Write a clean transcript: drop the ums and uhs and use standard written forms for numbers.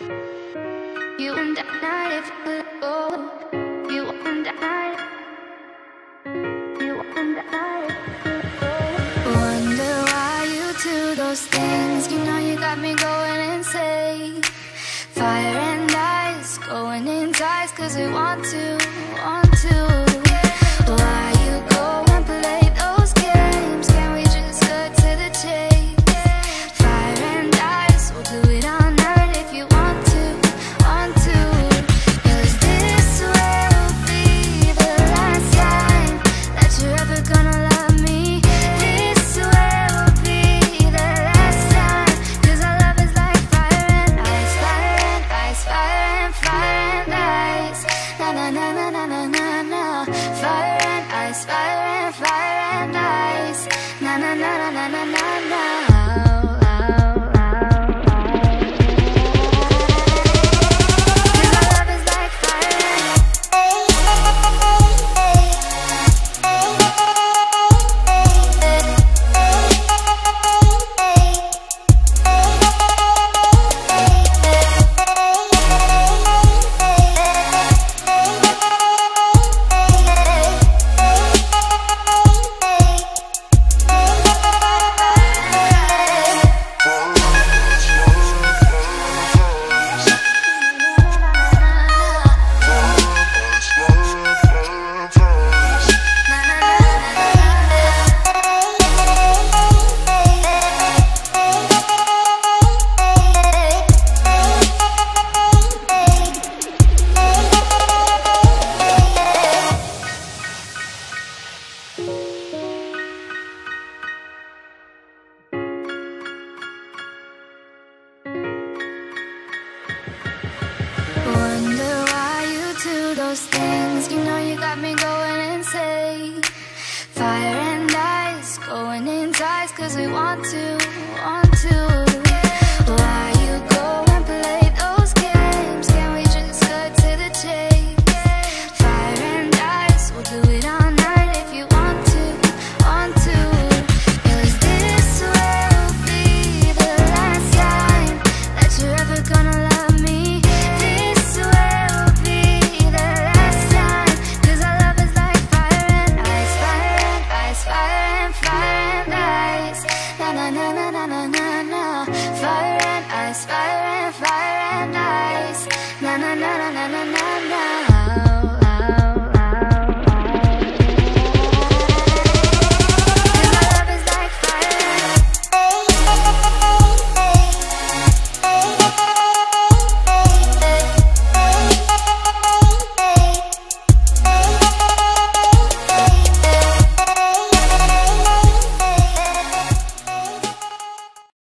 You and I have to go. You and I. You and I have to go. Wonder why you do those things. You know you got me going insane. Fire and ice, going in ties, 'cause we want to, want to. Things, you know you got me going insane. Fire and ice, going in ties, 'cause we want to, want to. Why you go and play those games? Can we just cut to the chase? Fire and ice, we'll do it all night if you want to, want to. 'Cause this will be the last time that you're ever gonna love me. Fire and ice, fire and fire.